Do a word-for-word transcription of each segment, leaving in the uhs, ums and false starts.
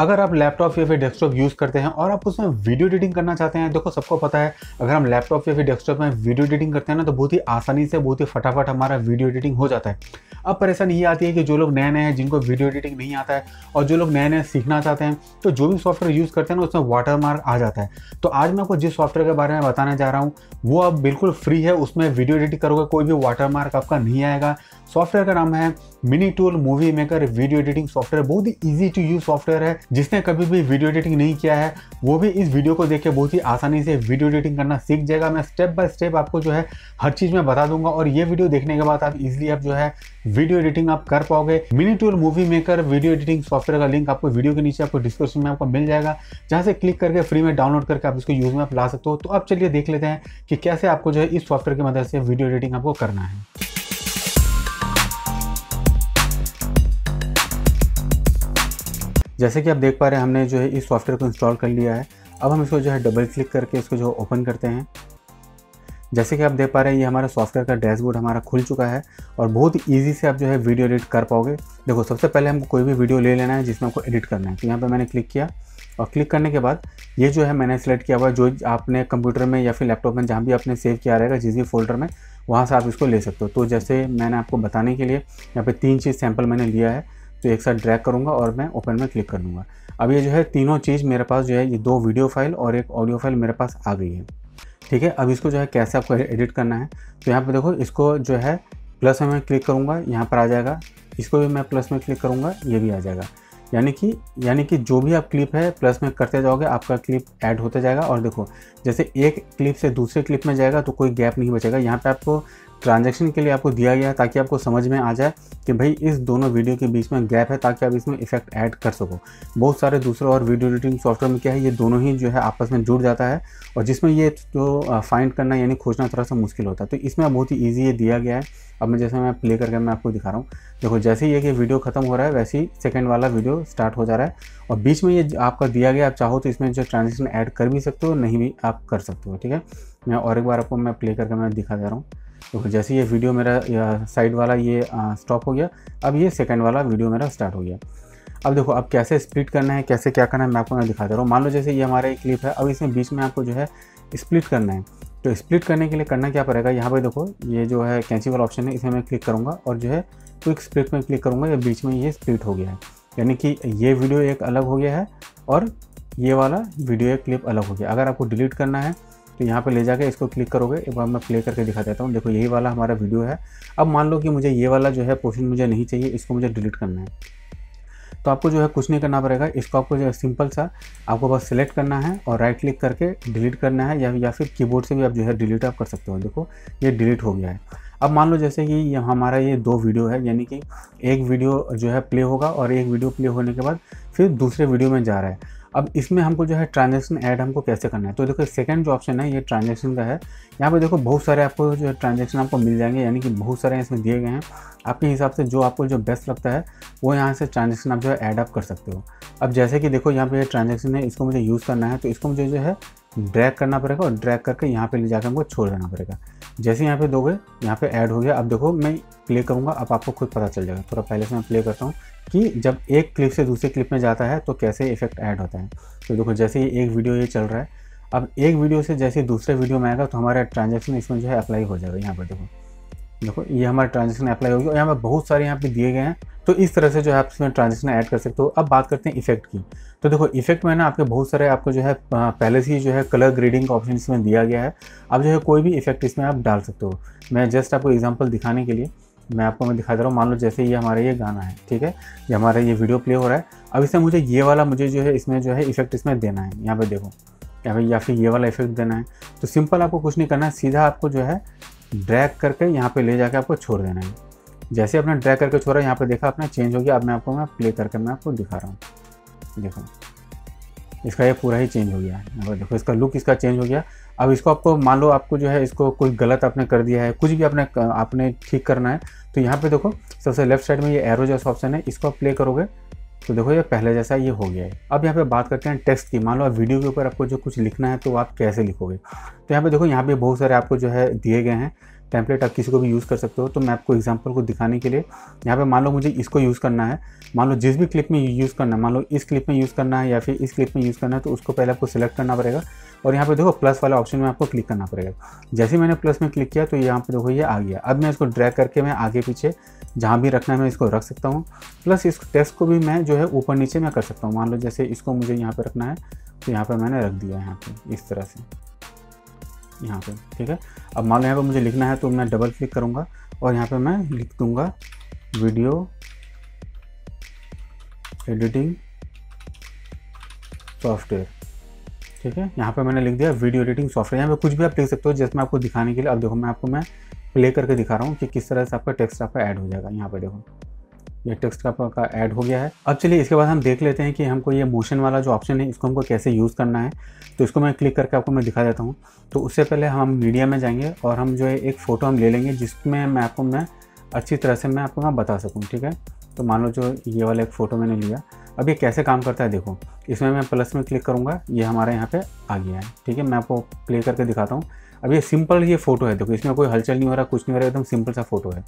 अगर आप लैपटॉप या फिर डेस्कटॉप यूज़ करते हैं और आप उसमें वीडियो एडिटिंग करना चाहते हैं, देखो सबको पता है अगर हम लैपटॉप या फिर डेस्कटॉप में वीडियो एडिटिंग करते हैं ना तो बहुत ही आसानी से बहुत ही फटाफट हमारा वीडियो एडिटिंग हो जाता है। अब परेशानी ये आती है कि जो लोग नए नए हैं, जिनको वीडियो एडिटिंग नहीं आता है और जो लोग नए नए सीखना चाहते हैं, तो जो भी सॉफ्टवेयर यूज़ करते हैं ना उसमें वाटरमार्क आ जाता है। तो आज मैं आपको जिस सॉफ्टवेयर के बारे में बताने जा रहा हूँ वो अब बिल्कुल फ्री है, उसमें वीडियो एडिटिंग करोगे कोई भी वाटरमार्क आपका नहीं आएगा। सॉफ्टवेयर का नाम है MiniTool movie maker video editing software. बहुत ही ईजी टू यूज़ सॉफ्टवेयर है, जिसने कभी भी वीडियो एडिटिंग नहीं किया है वो भी इस वीडियो को देख के बहुत ही आसानी से वीडियो एडिटिंग करना सीख जाएगा। मैं स्टेप बाय स्टेप आपको जो है हर चीज़ में बता दूंगा और ये वीडियो देखने के बाद आप इजीली आप जो है वीडियो एडिटिंग आप कर पाओगे। MiniTool movie maker video editing software का लिंक आपको वीडियो के नीचे आपको डिस्क्रिप्शन में आपको मिल जाएगा, जहाँ से क्लिक करके फ्री में डाउनलोड करके आप इसको यूज़ में आप ला सकते हो। तो अब चलिए देख लेते हैं कि कैसे आपको जो है इस सॉफ्टवेयर की मदद से वीडियो एडिटिंग आपको करना है। जैसे कि आप देख पा रहे हैं हमने जो है इस सॉफ्टवेयर को इंस्टॉल कर लिया है। अब हम इसको जो है डबल क्लिक करके इसको जो ओपन करते हैं। जैसे कि आप देख पा रहे हैं ये हमारा सॉफ्टवेयर का डैशबोर्ड हमारा खुल चुका है और बहुत ईजी से आप जो है वीडियो एडिट कर पाओगे। देखो सबसे पहले हमको कोई भी वीडियो ले लेना है जिसमें आपको एडिट करना है, तो यहाँ पर मैंने क्लिक किया और क्लिक करने के बाद ये जो है मैंने सेलेक्ट किया हुआ है जो आपने कंप्यूटर में या फिर लैपटॉप में जहाँ भी आपने सेव किया रहेगा जिस भी फोल्डर में वहाँ से आप इसको ले सकते हो। तो जैसे मैंने आपको बताने के लिए यहाँ पर तीन चीज़ सैम्पल मैंने लिया है, तो एक साथ ड्रैग करूंगा और मैं ओपन में क्लिक कर लूँगा। अब ये जो है तीनों चीज़ मेरे पास जो है ये दो वीडियो फाइल और एक ऑडियो फाइल मेरे पास आ गई है। ठीक है, अब इसको जो है कैसे आपको एडिट करना है, तो यहाँ पे देखो इसको जो है प्लस में क्लिक करूँगा यहाँ पर आ जाएगा, इसको भी मैं प्लस में क्लिक करूँगा ये भी आ जाएगा। यानी कि यानी कि जो भी आप क्लिप है प्लस में करते जाओगे आपका क्लिप ऐड होता जाएगा। और देखो जैसे एक क्लिप से दूसरे क्लिप में जाएगा तो कोई गैप नहीं बचेगा। यहाँ पे आपको ट्रांजैक्शन के लिए आपको दिया गया है ताकि आपको समझ में आ जाए कि भाई इस दोनों वीडियो के बीच में गैप है ताकि आप इसमें इफेक्ट ऐड कर सको। बहुत सारे दूसरे और वीडियो एडिटिंग सॉफ्टवेयर में क्या है ये दोनों ही जो है आपस में जुड़ जाता है और जिसमें ये तो फाइंड करना यानी खोजना थोड़ा सा मुश्किल होता है, तो इसमें बहुत ही ईजी ये दिया गया है। अब मैं जैसे मैं प्ले करके मैं आपको दिखा रहा हूँ, देखो जैसे ही ये कि वीडियो खत्म हो रहा है वैसे ही सेकेंड वाला वीडियो स्टार्ट हो जा रहा है और बीच में ये आपका दिया गया, आप चाहो तो इसमें जो ट्रांजेक्शन ऐड कर भी सकते हो नहीं भी आप कर सकते हो। ठीक है, मैं और एक बार आपको मैं प्ले करके मैं दिखा जा रहा हूँ। देखो जैसे ये वीडियो मेरा साइड वाला ये स्टॉप हो गया, अब ये सेकंड वाला वीडियो मेरा स्टार्ट हो गया। अब देखो अब कैसे स्प्लिट करना है कैसे क्या करना है मैं आपको मैं दिखा दे रहा हूँ। मान लो जैसे ये हमारा एक क्लिप है, अब इसमें बीच में आपको जो है स्प्लिट करना है, तो स्प्लिट करने के लिए करना क्या पड़ेगा, यहाँ पर देखो ये जो है कैंची वाला ऑप्शन है इसमें मैं क्लिक करूँगा और जो है क्विक स्प्लिट में क्लिक करूँगा, या बीच में ये स्प्लिट हो गया है यानी कि ये वीडियो एक अलग हो गया है और ये वाला वीडियो एक क्लिप अलग हो गया। अगर आपको डिलीट करना है तो यहाँ पे ले जाके इसको क्लिक करोगे। एक बार मैं प्ले करके दिखा देता हूँ, देखो यही वाला हमारा वीडियो है। अब मान लो कि मुझे ये वाला जो है पोर्शन मुझे नहीं चाहिए, इसको मुझे डिलीट करना है, तो आपको जो है कुछ नहीं करना पड़ेगा। इसको आपको जो है सिंपल सा आपको बस सिलेक्ट करना है और राइट क्लिक करके डिलीट करना है, या या फिर कीबोर्ड से भी आप जो है डिलीट आप कर सकते हो। देखो ये डिलीट हो गया है। अब मान लो जैसे कि ये हमारा ये दो वीडियो है, यानी कि एक वीडियो जो है प्ले होगा और एक वीडियो प्ले होने के बाद फिर दूसरे वीडियो में जा रहा है। अब इसमें हमको जो है ट्रांजैक्शन ऐड हमको कैसे करना है, तो देखो सेकंड जो ऑप्शन है ये ट्रांजैक्शन का है। यहाँ पे देखो बहुत सारे आपको जो है ट्रांजैक्शन आपको मिल जाएंगे, यानी कि बहुत सारे इसमें दिए गए हैं। आपके हिसाब से जो आपको जो बेस्ट लगता है वो यहाँ से ट्रांजैक्शन आप जो है ऐड अप कर सकते हो। अब जैसे कि देखो यहाँ पर यह ट्रांजैक्शन है, इसको मुझे यूज़ करना है, तो इसको मुझे जो है ड्रैग करना पड़ेगा और ड्रैग करके यहाँ पर ले जाकर हमको छोड़ देना पड़ेगा। जैसे यहाँ पे दोगे यहाँ पे ऐड हो गया। अब देखो मैं प्ले करूँगा, अब आपको खुद पता चल जाएगा। थोड़ा पहले से मैं प्ले करता हूँ कि जब एक क्लिप से दूसरे क्लिप में जाता है तो कैसे इफेक्ट ऐड होता है। तो देखो जैसे ये एक वीडियो ये चल रहा है, अब एक वीडियो से जैसे दूसरे वीडियो में आएगा तो हमारा ट्रांजैक्शन इसमें जो है अप्लाई हो जाएगा। यहाँ पर देखो देखो ये हमारा ट्रांजैक्शन अप्लाई होगी और यहाँ पर बहुत सारे यहाँ पे दिए गए हैं, तो इस तरह से जो है आप इसमें ट्रांजैक्शन ऐड कर सकते हो। अब बात करते हैं इफेक्ट की, तो देखो इफेक्ट में ना आपके बहुत सारे आपको जो है पहले से ही जो है कलर ग्रेडिंग का ऑप्शन इसमें दिया गया है। आप जो है कोई भी इफेक्ट इसमें आप डाल सकते हो। मैं जस्ट आपको एग्जाम्पल दिखाने के लिए मैं आपको मैं दिखा दे रहा हूँ। मान लो जैसे ये हमारा ये गाना है, ठीक है, ये हमारा ये वीडियो प्ले हो रहा है। अब इसमें मुझे ये वाला मुझे जो है इसमें जो है इफेक्ट इसमें देना है, यहाँ पर देखो यहाँ पर, या फिर ये वाला इफेक्ट देना है। तो सिंपल आपको कुछ नहीं करना है, सीधा आपको जो है ड्रैग करके यहाँ पे ले जाके आपको छोड़ देना है। जैसे आपने ड्रैग करके छोड़ा यहाँ पे देखा अपना चेंज हो गया। अब मैं आपको मैं प्ले करके मैं आपको दिखा रहा हूँ, देखो इसका ये पूरा ही चेंज हो गया है। देखो इसका लुक इसका चेंज हो गया। अब इसको आपको मान लो आपको जो है इसको कोई गलत आपने कर दिया है, कुछ भी आपने आपने ठीक करना है, तो यहाँ पर देखो सबसे लेफ्ट साइड में ये एरो जैसा ऑप्शन है, इसको आप प्ले करोगे तो देखो ये पहले जैसा ये हो गया है। अब यहाँ पे बात करते हैं टेक्स्ट की। मान लो आप वीडियो के ऊपर आपको जो कुछ लिखना है तो आप कैसे लिखोगे, तो यहाँ पे देखो यहाँ पे बहुत सारे आपको जो है दिए गए हैं। टेम्पलेट आप किसी को भी यूज़ कर सकते हो। तो मैं आपको एग्जांपल को दिखाने के लिए यहाँ पे मान लो मुझे इसको यूज़ करना है, मान लो जिस भी क्लिप में यूज़ करना है, मान लो इस क्लिप में यूज़ करना है या फिर इस क्लिप में यूज़ करना है, तो उसको पहले आपको सिलेक्ट करना पड़ेगा और यहाँ पे देखो प्लस वाला ऑप्शन में आपको क्लिक करना पड़ेगा। जैसे मैंने प्लस में क्लिक किया तो यहाँ पे देखो ये आ गया। अब मैं इसको ड्रैग करके मैं आगे पीछे जहाँ भी रखना है मैं इसको रख सकता हूँ। प्लस इस टेक्स्ट को भी मैं जो है ऊपर नीचे मैं कर सकता हूँ। मान लो जैसे इसको मुझे यहाँ पे रखना है तो यहाँ पे मैंने रख दिया यहाँ पे इस तरह से यहाँ पे, ठीक है। अब मान लो यहाँ पे मुझे लिखना है तो मैं डबल क्लिक करूँगा और यहाँ पे मैं लिख दूँगा वीडियो एडिटिंग सॉफ्टवेयर, ठीक है। यहाँ पे मैंने लिख दिया वीडियो एडिटिंग सॉफ्टवेयर। यहाँ पे कुछ भी आप लिख सकते हो जैसे मैं आपको दिखाने के लिए। अब देखो मैं आपको मैं प्ले करके दिखा रहा हूँ कि किस तरह से आपका टेक्स्ट आपका ऐड हो जाएगा। यहाँ पे देखो ये टेक्स्ट आपका ऐड हो गया है। अब चलिए इसके बाद हम देख लेते हैं कि हमको ये मोशन वाला जो ऑप्शन है इसको हमको कैसे यूज़ करना है। तो इसको मैं क्लिक करके आपको मैं दिखा देता हूँ। तो उससे पहले हम मीडिया में जाएंगे और हम जो है एक फ़ोटो हम ले लेंगे जिसमें मैं आपको मैं अच्छी तरह से मैं आपको मैं बता सकूँ, ठीक है। तो मान लो जो ये वाला एक फ़ोटो मैंने लिया। अब ये कैसे काम करता है देखो, इसमें मैं प्लस में क्लिक करूँगा, ये हमारे यहाँ पे आ गया है, ठीक है। मैं आपको प्ले करके दिखाता हूँ। अब ये सिंपल ये फ़ोटो है, देखो इसमें कोई हलचल नहीं हो रहा, कुछ नहीं हो रहा, एकदम सिंपल सा फ़ोटो है।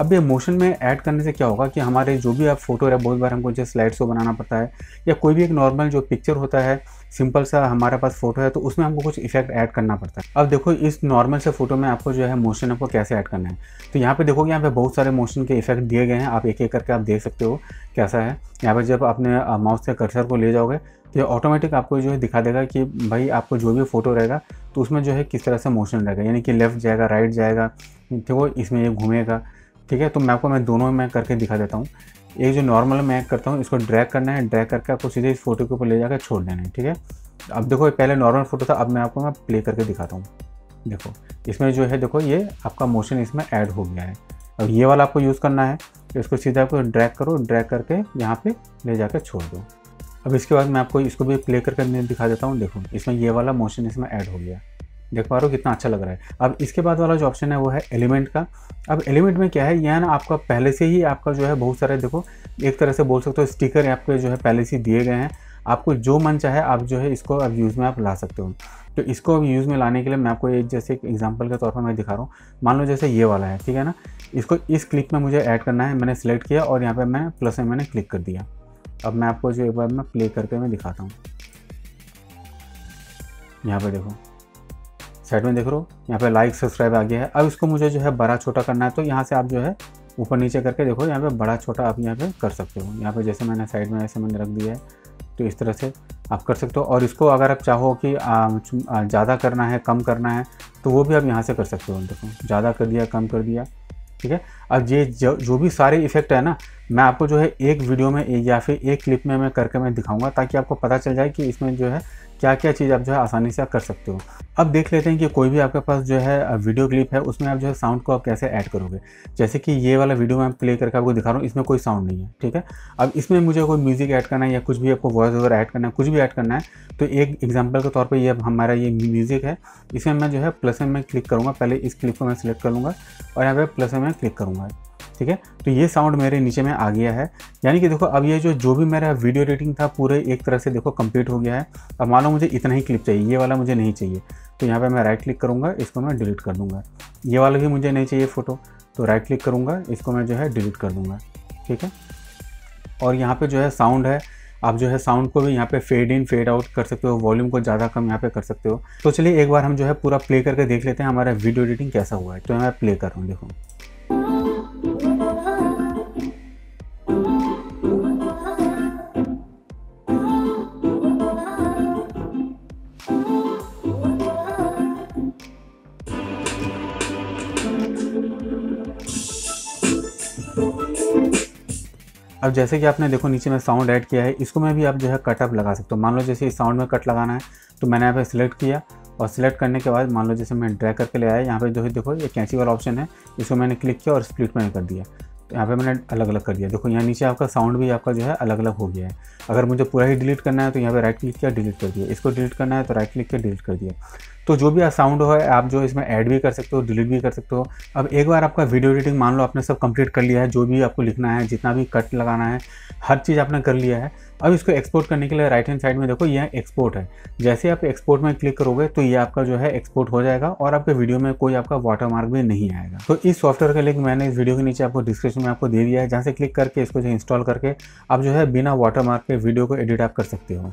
अब ये मोशन में ऐड करने से क्या होगा कि हमारे जो भी आप फोटो है, बहुत बार हमको जो स्लाइड शो बनाना पड़ता है या कोई भी एक नॉर्मल जो पिक्चर होता है सिंपल सा हमारे पास फोटो है तो उसमें हमको कुछ इफेक्ट ऐड करना पड़ता है। अब देखो इस नॉर्मल से फोटो में आपको जो है मोशन आपको कैसे ऐड करना है। तो यहाँ पे देखो यहाँ पे बहुत सारे मोशन के इफेक्ट दिए गए हैं, आप एक एक करके आप देख सकते हो कैसा है। यहाँ पर जब आपने माउस से कर्सर को ले जाओगे तो ये ऑटोमेटिक आपको जो है दिखा देगा कि भाई आपको जो भी फोटो रहेगा तो उसमें जो है किस तरह से मोशन रहेगा, यानी कि लेफ्ट जाएगा, राइट जाएगा, देखो इसमें ये घूमेगा, ठीक है। तो मैं आपको मैं दोनों में करके दिखा देता हूँ। एक जो नॉर्मल मैं करता हूँ इसको ड्रैग करना है, ड्रैग करके आपको सीधे इस फोटो के ऊपर ले जाकर छोड़ देना है, ठीक है। अब देखो पहले नॉर्मल फोटो था, अब मैं आपको मैं प्ले करके दिखाता हूँ। देखो इसमें जो है देखो ये आपका मोशन इसमें ऐड हो गया है। अब ये वाला आपको यूज़ करना है, इसको सीधे आपको ड्रैग करो, ड्रैग करके यहाँ पर ले जाकर छोड़ दो। अब इसके बाद मैं आपको इसको भी प्ले करके दिखा देता हूँ। देखो इसमें ये वाला मोशन इसमें ऐड हो गया, देख पा रहे हो कितना अच्छा लग रहा है। अब इसके बाद वाला जो ऑप्शन है वो है एलिमेंट का। अब एलिमेंट में क्या है, यह ना आपका पहले से ही आपका जो है बहुत सारे देखो एक तरह से बोल सकते हो स्टिकर आपके जो है पहले से दिए गए हैं, आपको जो मन चाहे आप जो है इसको अब यूज़ में आप ला सकते हो। तो इसको अब यूज़ में लाने के लिए मैं आपको एक जैसे एक एग्जाम्पल के तौर पर मैं दिखा रहा हूँ। मान लो जैसे ये वाला है, ठीक है ना, इसको इस क्लिप में मुझे ऐड करना है, मैंने सेलेक्ट किया और यहाँ पर मैंने प्लस में मैंने क्लिक कर दिया। अब मैं आपको जो एक बार मैं प्ले करके मैं दिखाता हूँ। यहाँ पर देखो साइड में देख रहे हो यहाँ पे लाइक सब्सक्राइब आ गया है। अब इसको मुझे जो है बड़ा छोटा करना है तो यहाँ से आप जो है ऊपर नीचे करके देखो यहाँ पे बड़ा छोटा आप यहाँ पे कर सकते हो। यहाँ पे जैसे मैंने साइड में ऐसे मैंने रख दिया है तो इस तरह से आप कर सकते हो। और इसको अगर आप चाहो कि ज़्यादा करना है कम करना है तो वो भी आप यहाँ से कर सकते हो। देखो ज़्यादा कर दिया, कम कर दिया, ठीक है। अब ये जो, जो भी सारे इफेक्ट है ना मैं आपको जो है एक वीडियो में एक या फिर एक क्लिप में मैं करके मैं दिखाऊंगा ताकि आपको पता चल जाए कि इसमें जो है क्या क्या चीज़ आप जो है आसानी से आप कर सकते हो। अब देख लेते हैं कि कोई भी आपके पास जो है वीडियो क्लिप है उसमें आप जो है साउंड को आप कैसे ऐड करोगे। जैसे कि ये वाला वीडियो मैं प्ले करके आपको दिखा रहा हूँ, इसमें कोई साउंड नहीं है, ठीक है। अब इसमें मुझे कोई म्यूज़िक ऐड करना है या कुछ भी आपको वॉइस ओवर ऐड करना है, कुछ भी ऐड करना है। तो एक एग्जाम्पल के तौर पर ये हमारा ये म्यूज़िक है, इसमें मैं जो है प्लस में मैं क्लिक करूँगा, पहले इस क्लिप को मैं सिलेक्ट कर लूँगा और यहाँ पर प्लस में मैं क्लिक करूँगा, ठीक है। तो ये साउंड मेरे नीचे में आ गया है, यानी कि देखो अब ये जो जो भी मेरा वीडियो एडिटिंग था पूरे एक तरह से देखो कंप्लीट हो गया है। अब मान लो मुझे इतना ही क्लिप चाहिए, ये वाला मुझे नहीं चाहिए, तो यहाँ पे मैं राइट क्लिक करूँगा, इसको मैं डिलीट कर दूँगा। ये वाला भी मुझे नहीं चाहिए फ़ोटो, तो राइट क्लिक करूँगा, इसको मैं जो है डिलीट कर दूँगा, ठीक है। और यहाँ पर जो है साउंड है, आप जो है साउंड को भी यहाँ पे फेड इन फेड आउट कर सकते हो, वॉल्यूम को ज़्यादा कम यहाँ पे कर सकते हो। तो चलिए एक बार हम जो है पूरा प्ले करके देख लेते हैं हमारा वीडियो एडिटिंग कैसा हुआ है। तो मैं प्ले कर रहा हूँ, देखो अब जैसे कि आपने देखो नीचे में साउंड ऐड किया है, इसको मैं भी आप जो है कट अप लगा सकते हो। मान लो जैसे इस साउंड में कट लगाना है तो मैंने यहाँ पे सिलेक्ट किया और सिलेक्ट करने के बाद मान लो जैसे मैं ड्रैग करके ले आया, यहाँ पे जो है देखो ये कैंची वाला ऑप्शन है, इसको मैंने क्लिक किया और स्प्लिट मैंने कर दिया, तो यहाँ पे मैंने अलग अलग कर दिया। देखो यहाँ नीचे आपका साउंड भी आपका जो है अलग अलग हो गया है। अगर मुझे पूरा ही डिलीट करना है तो यहाँ पे राइट क्लिक किया, डिलीट कर दिया, इसको डिलीट करना है तो राइट क्लिक किया, डिलीट कर दिया। तो जो भी साउंड हो आप जो इसमें ऐड भी कर सकते हो, डिलीट भी कर सकते हो। अब एक बार आपका वीडियो एडिटिंग मान लो आपने सब कंप्लीट कर लिया है, जो भी आपको लिखना है, जितना भी कट लगाना है, हर चीज़ आपने कर लिया है। अब इसको एक्सपोर्ट करने के लिए राइट हैंड साइड में देखो यह एक्सपोर्ट है, जैसे आप एक्सपोर्ट में क्लिक करोगे तो ये आपका जो है एक्सपोर्ट हो जाएगा और आपके वीडियो में कोई आपका वाटरमार्क भी नहीं आएगा। तो इस सॉफ्टवेयर का लिंक मैंने इस वीडियो के नीचे आपको डिस्क्रिप्शन में आपको दे दिया है, जहाँ से क्लिक करके इसको जो इंस्टॉल करके आप जो है बिना वाटरमार्क के वीडियो को एडिट आप कर सकते हो।